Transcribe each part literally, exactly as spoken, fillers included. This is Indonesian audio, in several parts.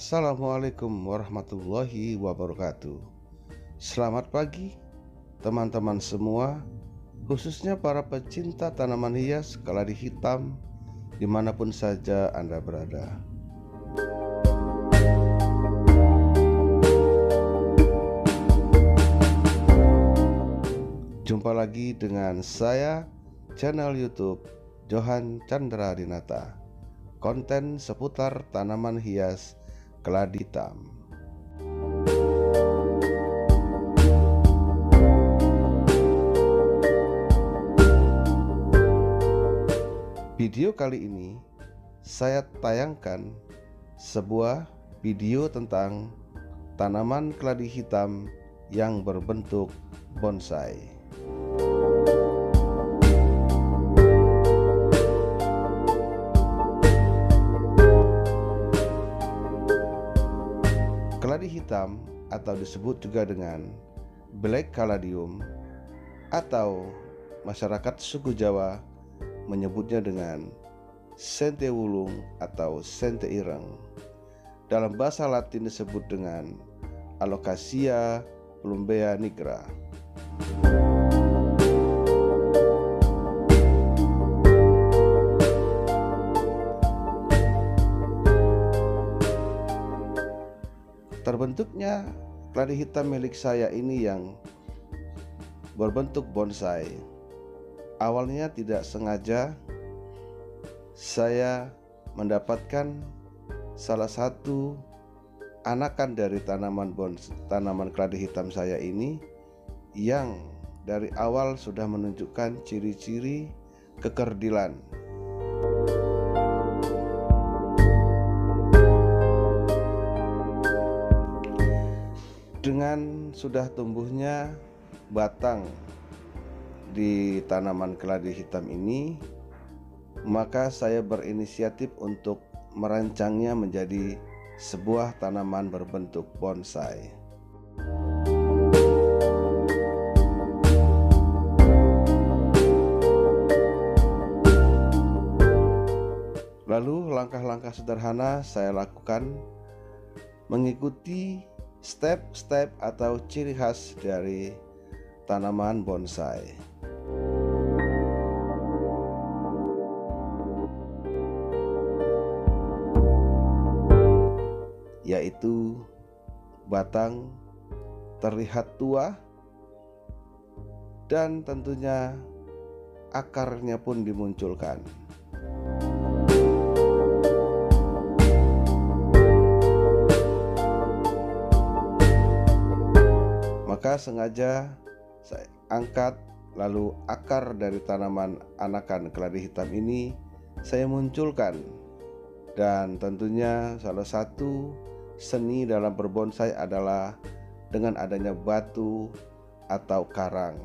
Assalamualaikum warahmatullahi wabarakatuh. Selamat pagi teman-teman semua, khususnya para pecinta tanaman hias keladi hitam dimanapun saja Anda berada. Jumpa lagi dengan saya, channel YouTube Johan Candradinata, konten seputar tanaman hias keladi hitam. Video kali ini saya tayangkan sebuah video tentang tanaman keladi hitam yang berbentuk bonsai. Keladi hitam atau disebut juga dengan Black Caladium atau masyarakat suku Jawa menyebutnya dengan Senthe Wulung atau Senthe Ireng. Dalam bahasa Latin disebut dengan Alocasia Plumbea Nigra. Terbentuknya keladi hitam milik saya ini yang berbentuk bonsai awalnya tidak sengaja saya mendapatkan salah satu anakan dari tanaman bonsai, tanaman keladi hitam saya ini yang dari awal sudah menunjukkan ciri-ciri kekerdilan. Dengan sudah tumbuhnya batang di tanaman keladi hitam ini, maka saya berinisiatif untuk merancangnya menjadi sebuah tanaman berbentuk bonsai. Lalu langkah-langkah sederhana saya lakukan mengikuti step-step atau ciri khas dari tanaman bonsai. Yaitu batang terlihat tua dan tentunya akarnya pun dimunculkan. Maka sengaja saya angkat, lalu akar dari tanaman anakan keladi hitam ini saya munculkan. Dan tentunya salah satu seni dalam berbonsai adalah dengan adanya batu atau karang.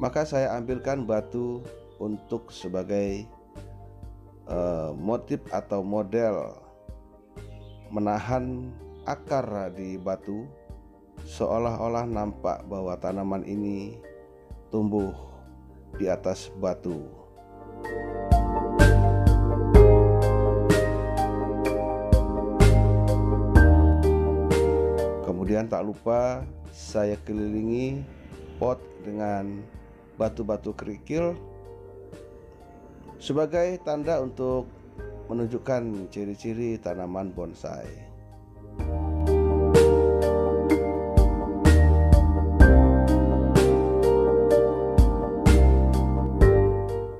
Maka saya ambilkan batu untuk sebagai motif atau model menahan akar di batu, seolah-olah nampak bahwa tanaman ini tumbuh di atas batu. Kemudian tak lupa saya kelilingi pot dengan batu-batu kerikil sebagai tanda untuk menunjukkan ciri-ciri tanaman bonsai.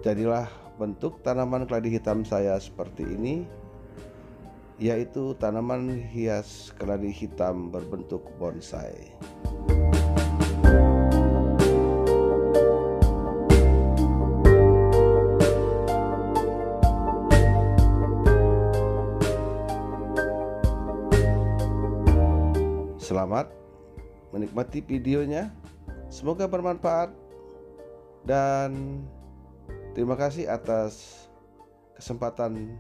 Jadilah bentuk tanaman keladi hitam saya seperti ini, yaitu tanaman hias keladi hitam berbentuk bonsai. Selamat menikmati videonya, semoga bermanfaat, dan terima kasih atas kesempatan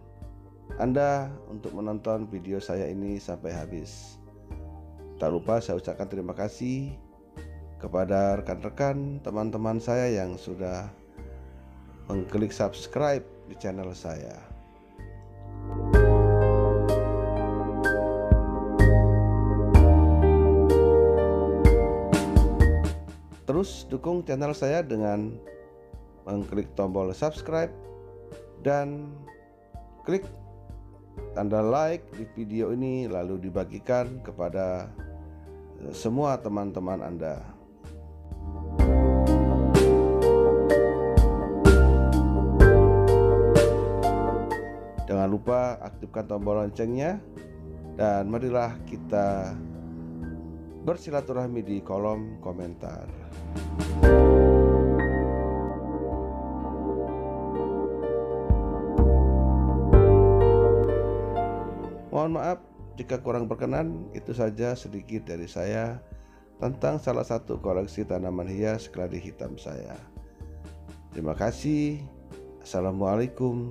Anda untuk menonton video saya ini sampai habis. Tak lupa saya ucapkan terima kasih kepada rekan-rekan teman-teman saya yang sudah mengklik subscribe di channel saya. Terus dukung channel saya dengan mengklik tombol subscribe dan klik tanda like di video ini, lalu dibagikan kepada semua teman-teman Anda. Jangan lupa aktifkan tombol loncengnya, dan marilah kita bersilaturahmi di kolom komentar. Mohon maaf jika kurang berkenan. Itu saja sedikit dari saya tentang salah satu koleksi tanaman hias keladi hitam saya. Terima kasih. Assalamualaikum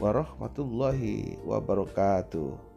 warahmatullahi wabarakatuh.